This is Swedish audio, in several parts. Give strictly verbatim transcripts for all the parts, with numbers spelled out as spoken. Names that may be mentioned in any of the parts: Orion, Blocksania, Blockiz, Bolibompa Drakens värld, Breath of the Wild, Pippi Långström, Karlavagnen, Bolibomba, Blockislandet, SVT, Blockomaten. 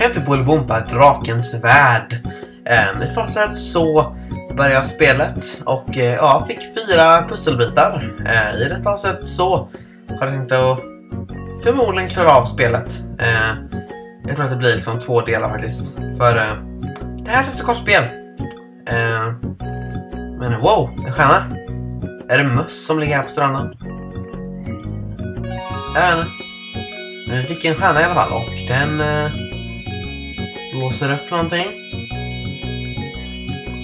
heter Bolibompa Drakens värld. Med fastighet så började jag spelet och ja, fick fyra pusselbitar. I detta avsnitt så har jag tänkt att förmodligen klara av spelet. Jag tror att det blir liksom två delar faktiskt. För det här är ett så kort spel. Men wow, en stjärna. Är det möss som ligger här på stranden? Jag vet inte. Men vi fick en stjärna i alla fall och den eh, låser upp någonting.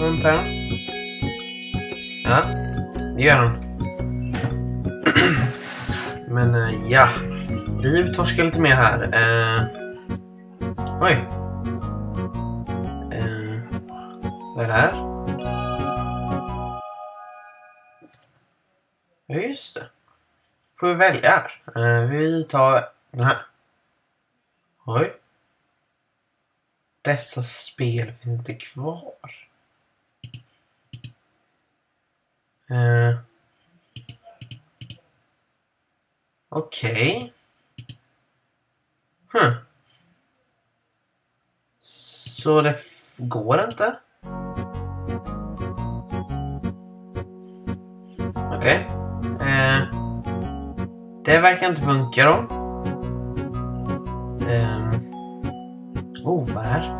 Vänta. Ja, det gör den. Men eh, ja, vi utforskar lite mer här. Eh, oj. Eh, vad är det här? Ja, just det. Får vi välja här. Eh, vi tar... Nej. Oj. Dessa spel finns inte kvar. Eh. Okej. Okay. Hm. Så det går inte? Okej. Okay. Eh. Det verkar inte funka då. Um. Oh, vad är?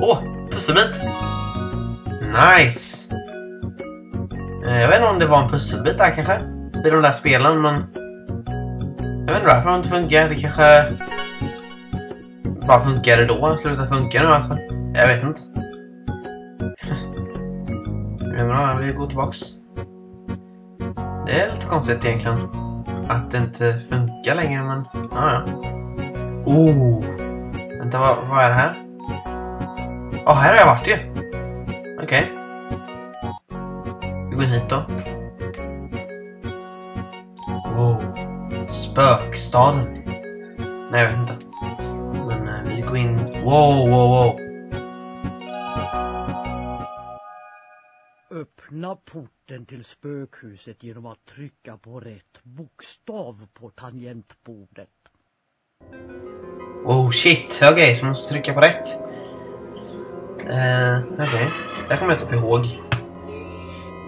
Åh, oh, pusselbit! Nice! Uh, jag vet inte om det var en pusselbit där kanske. I de där spelen, men... Jag vet inte varför det inte funkar. Det kanske... Bara funkar det då? Sluta funka nu alltså. Jag vet inte. Men bra, vi går tillbaks. Det är lite konstigt egentligen. Att det inte funkar längre, men... Ah, ja. Oh! Vänta, vad, vad är det här? Ja, oh, här har jag varit ju! Okej. Okay. Vi går hit då. Wow. Spökstaden. Nej, jag vet inte. Men eh, vi går in... Wow, wow, wow! Öppna porten till spökhuset genom att trycka på rätt bokstav på tangentbordet. Oh shit, okej, okay, så jag måste trycka på rätt. Uh, okej, okay. Där kommer jag typ ihåg.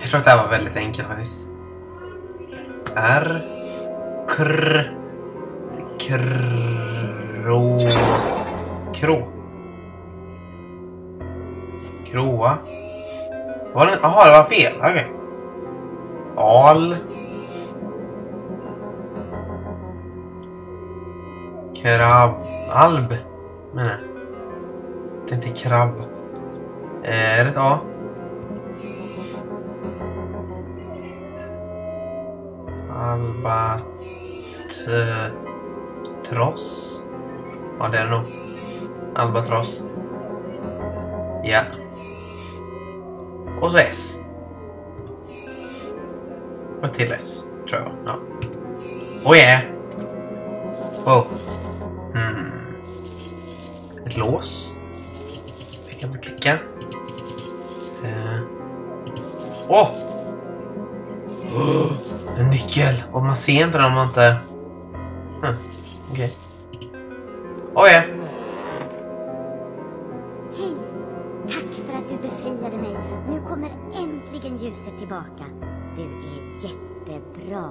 Jag tror att det här var väldigt enkelt faktiskt. R. Krr. Krå. Krå. Kråa. Var det? Jaha, det var fel. Okej. Okay. Al. Krabb. Alb. Men nej. Det är inte krabb. Är det ett A? Albat. Tross. Ja, det är det nog. Albatross. Ja. Och så S. Och till S, tror jag. Ja. Oh yeah! Wow. Mm. Ett lås. Vi kan inte klicka. Eh. Oh! Oh! En nyckel. Och man ser inte den om man inte... Hm. Okej. Okay. Oh yeah! Tillbaka. Du är jättebra.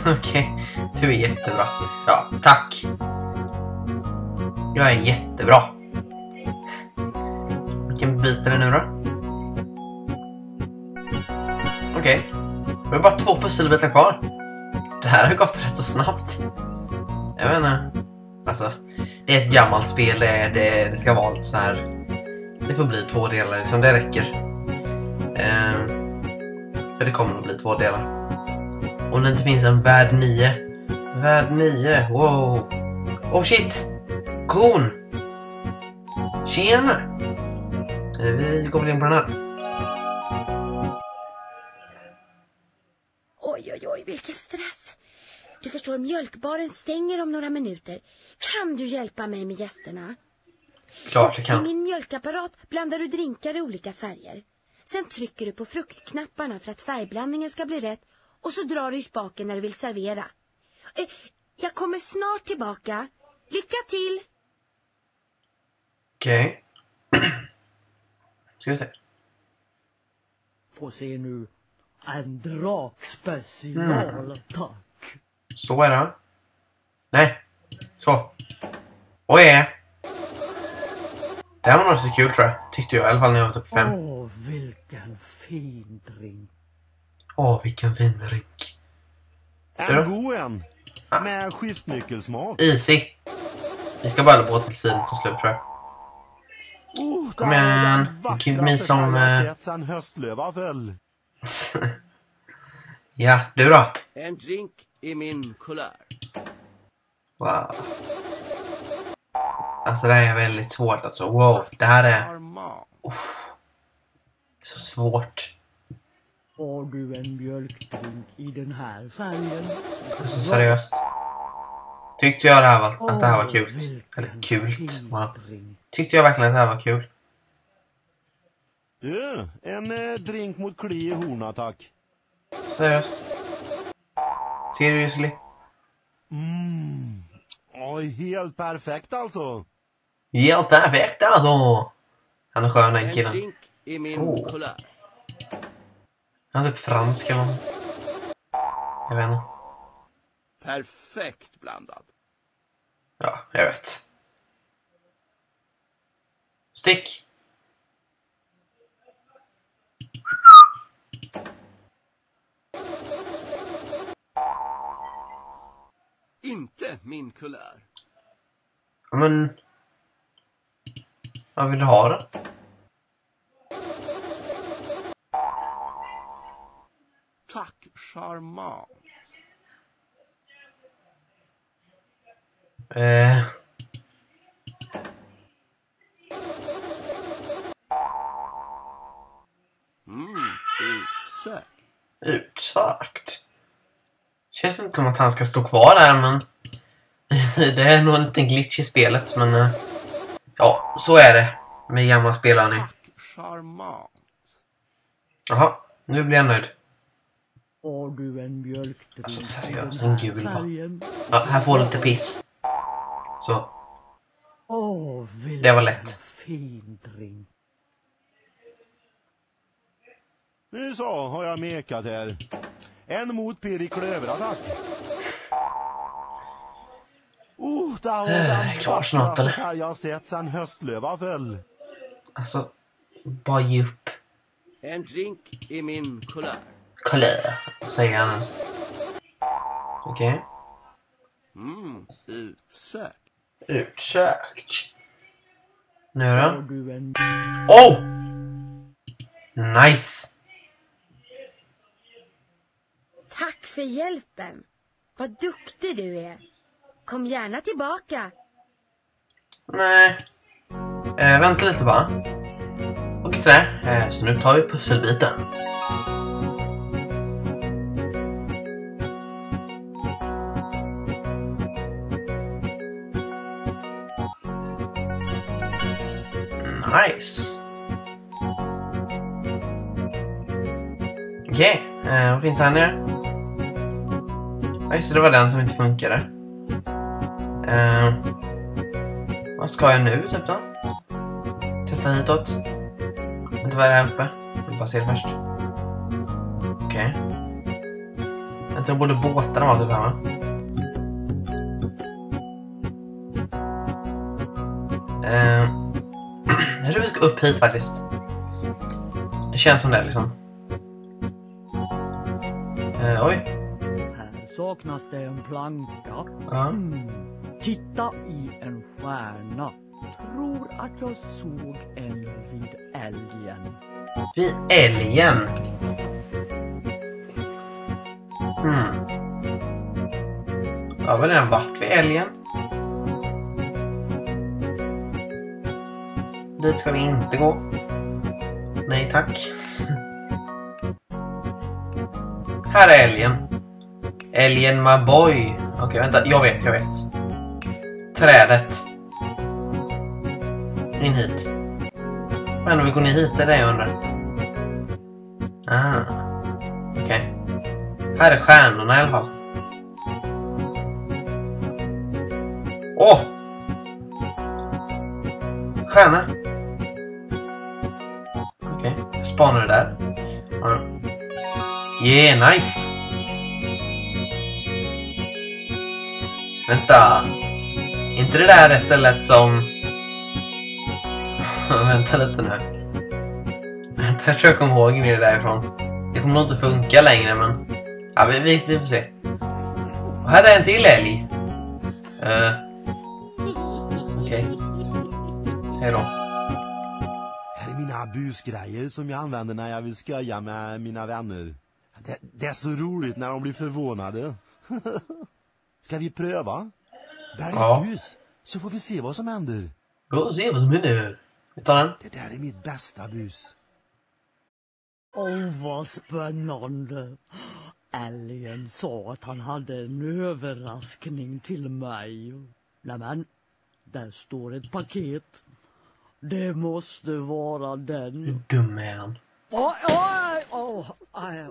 Okej, okay. Du är jättebra. Ja, tack. Jag är jättebra. Vilken bit är det nu då? Okej. Okay. Det är bara två pusselbitar kvar. Det här har gått rätt så snabbt. Jag vet inte. Alltså, det är ett gammalt spel. Det, det ska vara lite så här. Det får bli två delar liksom, det räcker. Uh, för det kommer att bli två delar. Om det inte finns en värld nio. Värld nio, wow. Oh shit, kon. Tjena. uh, Vi går in på den här. Oj oj oj, vilken stress. Du förstår, mjölkbaren stänger om några minuter. Kan du hjälpa mig med gästerna? Klart jag kan. I min mjölkapparat blandar du drinkar i olika färger. Sen trycker du på fruktknapparna för att färgblandningen ska bli rätt. Och så drar du i spaken när du vill servera. Jag kommer snart tillbaka. Lycka till! Okej. Okay. Ska vi se. Få se nu. En drakspecial, mm. tack. Så är det. Nej. Så. Oj. Yeah. Det här var nog så kul tror jag. Tyckte jag i alla fall när jag var typ fem. Åh, vilken fin drink. Åh, vilken fin drink. En god en. Ah. Med skiftnyckelsmak. Easy. Vi ska bara på till sidan som slut tror jag. Oh, kom igen. Give me som... Uh... ja, du då? En drink i min kulör. Wow. Alltså det här är väldigt svårt alltså. Wow, det här är... Oh, så svårt. Har du en mjölkdrink i den här färgen? Alltså seriöst. Tyckte jag det här var, att det här var kul. Eller kul. Wow. Tyckte jag verkligen att det här var kul. Ja, en eh, drink mot kli i horna, tack. Seriöst. Seriously. Mm. Oj, helt perfekt alltså. Helt perfekt alltså. Han är skön den killen. En drink i min oh. kola. Han är typ fransk eller någon. Jag vet inte. Perfekt blandad. Ja, jag vet. Stick. Inte min kulör. Men... jag vill ha det. Tack, charmant. Eh... Mm, utsökt. Utsökt. Känns inte som att han ska stå kvar där, men... det är nog en liten glitch i spelet, men... ja, så är det. Med gamla spelare nu. Charmant. Jaha, nu blir jag nöjd. Har du en mjölkdrink? Alltså seriöst, en gul bara. Ja, här får du lite piss. Så. Åh, det var lätt. Fin drink. Nu så har jag mekat här. En mot pirriklöverattack. Oh, det är klart snart eller? Jag har sett sen höstlöva föll. Alltså, bara ge upp. En drink i min kulör. Kulör, säger han ens. Okej. Okay. Mm, utsökt. Utsökt. Nu då? Oh! Nice! Tack för hjälpen. Vad duktig du är. Kom gärna tillbaka. Nej. Äh, vänta lite bara. Och sådär. Äh, så nu tar vi pusselbiten. Nice. Okej. Okay. Äh, vad finns det här nere? Ja just det, det var den som inte funkade. Eh, vad ska jag nu typ då? Testa hitåt. Inte vara här uppe. Jag bara ser det först. Okej. Okay. Jag tror både båtarna var typ här va? Eh, jag tror vi ska upp hit faktiskt. Det känns som det liksom. Eh, oj. Saknas det en planka? Mm. Titta i en stjärna. Tror att jag såg en vid älgen. Vid älgen? Hmm. Ja, väl den vart vid älgen? Dit ska vi inte gå. Nej, tack. Här är älgen. Alien my boy. Okej, okay, vänta. Jag vet, jag vet. Trädet. In hit. Men om vi går ner hit, är det jag undrar. Ah. Okej. Okay. Här är stjärnorna i alla fall. Åh! Oh! Stjärna. Okej, okay. Spanar du där? Ja. Yeah, nice! Vänta. Inte det där är stället som... Vänta lite nu. Vänta, jag tror jag kommer ihåg det därifrån. Det kommer nog inte funka längre, men... Ja, vi, vi, vi får se. Och här är en till älg. Uh. Okej. Okay. Hej då. Här är mina busgrejer som jag använder när jag vill sköja med mina vänner. Det, det är så roligt när de blir förvånade. Ska vi pröva? Välj ja. Bus, så får vi se vad som händer. Låt oss se vad som händer. Vi tar den. Det där är mitt bästa bus. Åh, oh, vad spännande. Älgen sa att han hade en överraskning till mig. Nämen, där står ett paket. Det måste vara den. Hur dum är han? Åh, åh, åh,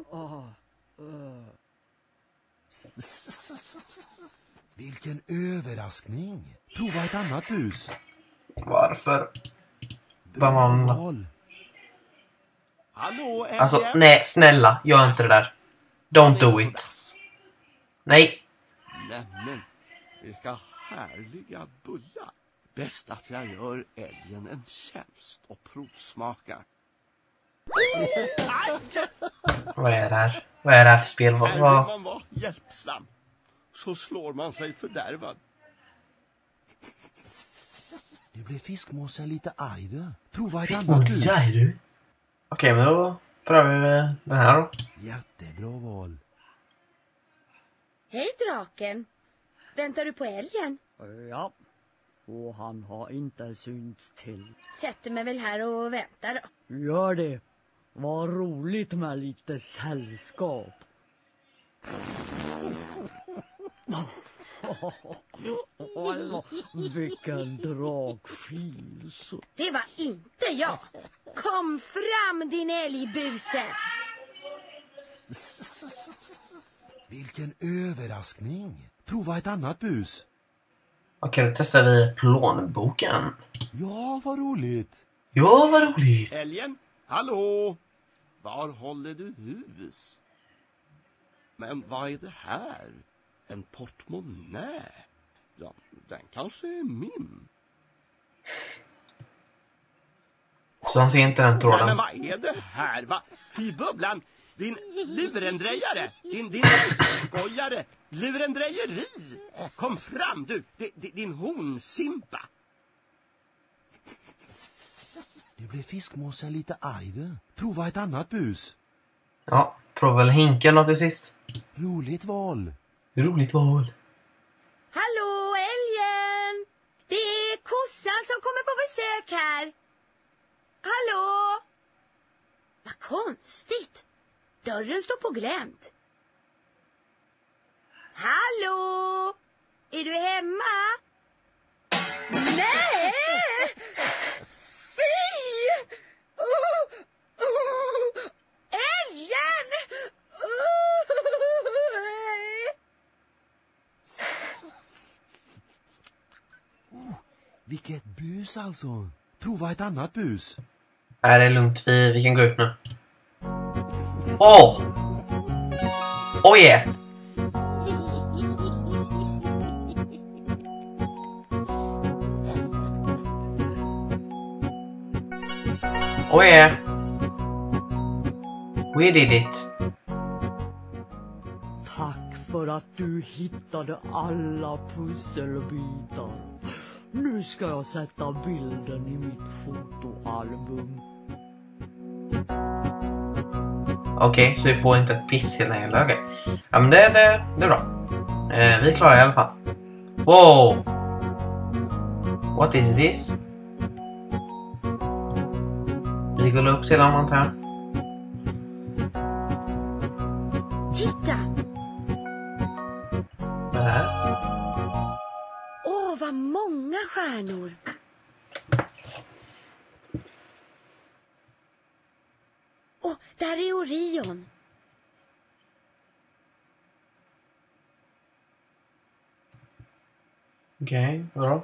åh, åh. Vilken överraskning. Prova ett annat hus. Varför? Banan. Hallå, alltså, nej, snälla, gör inte det där. Don't do it. Nej. Nämen, vilka härliga bullar. Bäst att jag gör älgen en tjänst och provsmakar. Vad är det här? Vad är det här för spel? Vad? Här vill man vara hjälpsam. Så slår man sig fördärvad. Det blir fiskmåsen lite arg då. Prova ett annat. Okej, okay, men då prövar vi den här då. Jättebra val. Hej draken. Väntar du på älgen? Ja. Och han har inte synts till. Sätter mig väl här och väntar då. Gör det. Vad roligt med lite sällskap. Vilken dragfis. Det var inte jag. Kom fram din älgbuse. Vilken överraskning. Prova ett annat bus. Okej, då testar vi plånboken. Ja, vad roligt. Ja, vad roligt. Älgen, hallå. Var håller du hus? Men vad är det här? En portmonnä? Ja, den kanske är min. Så han ser inte den tråden. Men vad är det här? Va? Fy bubblan, din lurendrejare, din, din skojare, lurendrejeri. Kom fram du, din, din honsimpa. Det blir fiskmåsen lite arg då. Prova ett annat bus. Ja, prova väl hinken då till sist. Roligt val. Roligt val. Hallå älgen! Det är kossan som kommer på besök här. Hallå! Vad konstigt. Dörren står på glänt. Hallå! Är du hemma? Nej! Fy! Oh, oh. Älgen! Oh, vilket bus alltså. Prova ett annat bus. Är det lugnt, vi, vi kan gå ut nu. Åh! Åh ja! Åh ja! We did it! Tack för att du hittade alla pusselbitar. Nu ska jag sätta bilden i mitt fotoalbum. Okej, okay, så vi får inte ett piss hela hela, okej. Okay. Ja, men det, det, det är bra. Eh, vi klarar i alla fall. Wow! What is this? Vi går upp till annat här. Titta! Vad är det här? Vad många stjärnor. Och där är Orion. Okej, okay, bra.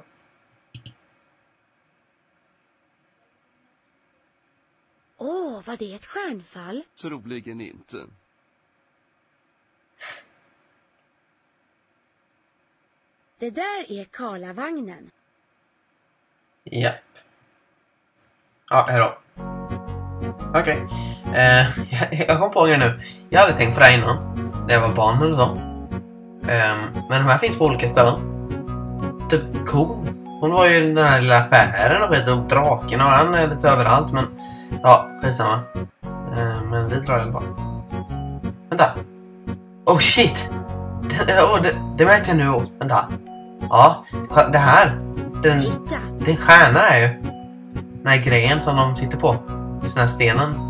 Åh, oh, var det ett stjärnfall? Troligen inte. Det där är Karlavagnen. Japp. Ja, här då. Okej. Okay. Eh, jag kom på det nu. Jag hade tänkt på det innan. När jag var barn eller så. Eh, men de här finns på olika ställen. Typ cool. Hon var ju i den här lilla affären och skit och draken och han är lite överallt, men ja, skitsamma. Eh, men vi drar i alla fall. Vänta. Oh shit! Det, oh, det, det märkte jag nu åt. Vänta. Ja, det här. Den, den stjärnan är ju den här grejen som de sitter på. I sån här stenen.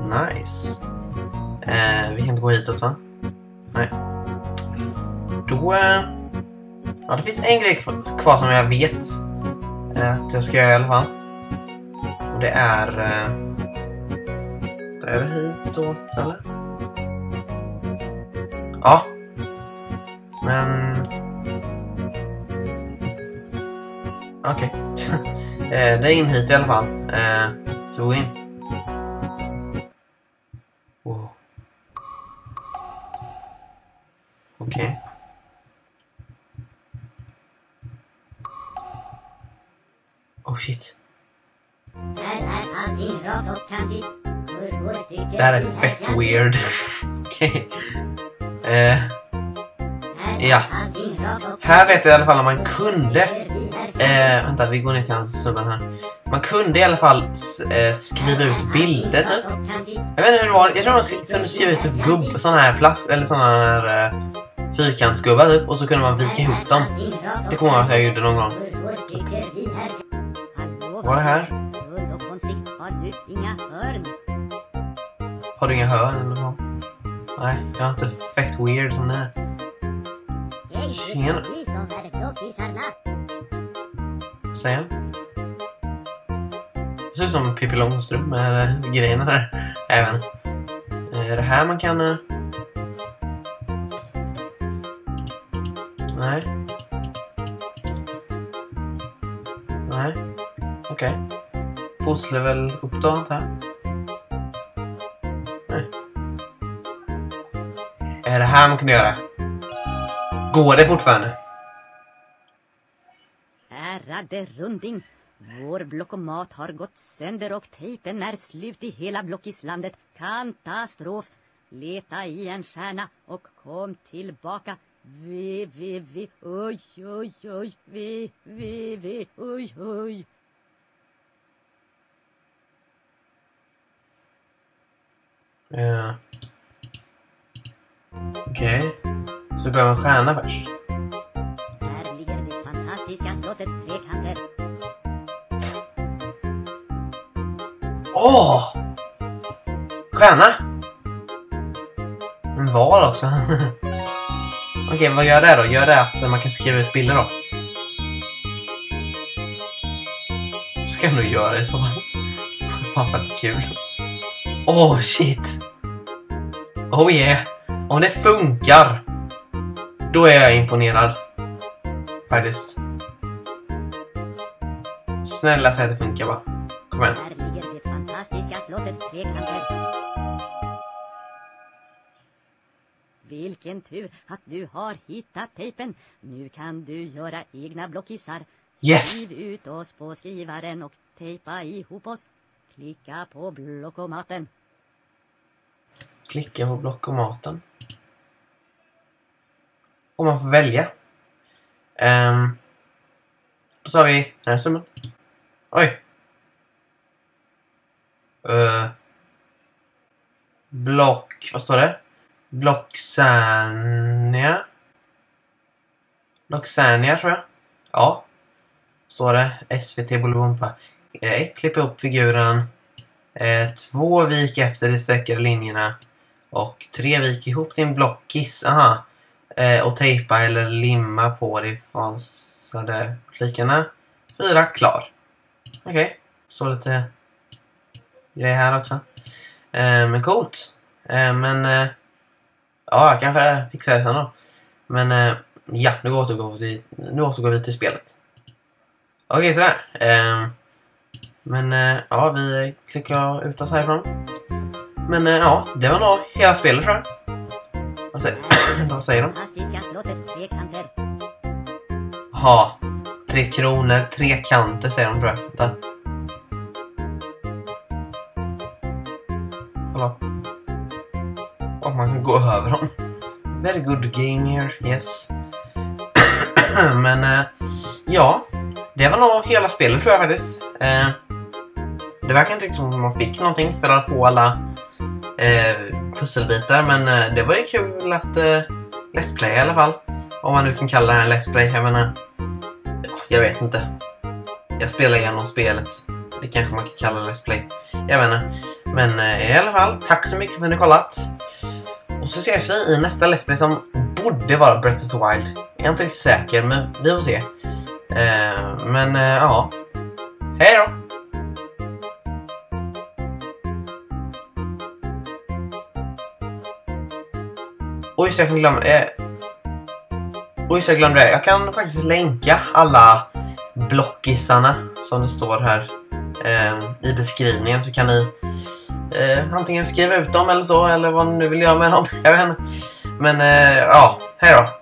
Nice. Eh, vi kan inte gå hitåt, va? Nej. Då... Eh, ja, det finns en grej kvar som jag vet att jag ska göra i alla fall. Och det är... Det är hitåt, eller? Ja. Men... Okej. Okay. Det är in hit i alla fall. Så gå in. Wow. Okej. Okay. Oh shit. Det här är fett weird. Okej. Okay. Eh. Ja. Här vet jag i alla fall att man kunde. Eh, vänta, vi går ner till hans subban här. Man kunde i alla fall eh, skriva ut bilder typ. Jag vet inte hur det var. Jag tror man kunde skriva ut typ gubb, sån här plast eller sån här eh, fyrkantsgubbar typ. Och så kunde man vika ihop dem. Det kommer jag att jag gjorde någon gång. Typ. Vad är det här? Har du inga hörn eller vad? Nej, jag är inte fett weird som det är. Tjena. Vad säger jag? Det ser ut som Pippi Långström med grejerna här. Även. Är det här man kan... Nej. Nej. Okej. Okay. Foslevel upptaget här. Nej. Är det här man kan göra? Går det fortfarande? Ärade runding. Vår blockomat har gått sönder och tejpen är slut i hela Blockislandet. Katastrof. Leta i en stjärna och kom tillbaka. Vi, vi, vi. Oj, oj, oj. Vi, vi, vi. Oj, oj. Uh. Okej, okay. Så börjar man stjärna först. Här ligger det fantastiska slottet Trekanter. Åh! Oh! Stjärna! En val också. Okej, okay, vad gör det då? Gör det att man kan skriva ut bilder då? Ska jag nog göra det så? Fan för att det är kul. Oh shit. Oh yeah. Om det funkar, då är jag imponerad. Faktiskt. Snälla säg att det funkar bara. Kom igen. Vilken tur att du har hittat tejpen. Nu kan du göra egna blockisar. Yes. Skriv ut oss på skrivaren och tejpa ihop oss. Klicka på blockomaten. Klicka på blockomaten. Och man får välja. Um, då tar vi den här summan. Oj. Uh, block. Vad står det? Blocksania. Blocksania tror jag. Ja. Står det. S V T Bolibompa. ett klippa upp figuren, eh, två vik efter de sträckade linjerna och tre vik ihop din blockis, aha, eh, och tejpa eller limma på de falsade flikarna. Fyra, klar. Okej, okay. Så lite grej här också. Eh, men coolt. Eh, men, eh, ja, jag kanske fixar det sen då. Men, eh, Ja, nu återgår vi, nu återgår vi till spelet. Okej, okay, sådär. Eh, men eh, ja, vi klickar ut oss härifrån. Men eh, ja, det var nog hela spelet, tror jag. Vad säger, vad säger de? Ha, tre kronor, tre kanter säger de, tror jag. Vänta. Hallå. Och man kan gå över dem. Very good game here, yes. Men eh, ja, det var nog hela spelet, tror jag faktiskt. Eh, det verkar inte riktigt som att man fick någonting för att få alla eh, pusselbitar. Men eh, det var ju kul att eh, let's play i alla fall. Om man nu kan kalla det här let's play, jag menar, ja, jag vet inte. Jag spelar igenom spelet. Det kanske man kan kalla let's play. Jag vet inte. Men eh, i alla fall, tack så mycket för att ni kollat. Och så ses vi i nästa let's play som borde vara Breath of the Wild. Jag är inte riktigt säker, men vi får se. Eh, men eh, ja. Hej då! Oj, så jag kan glömma... Eh, oj, så jag glömde det. Jag kan faktiskt länka alla blockisarna som det står här eh, i beskrivningen. Så kan ni... Eh, antingen skriva ut dem eller så, eller vad ni nu vill göra med dem. Jag vet inte. Men eh, ja, hej då.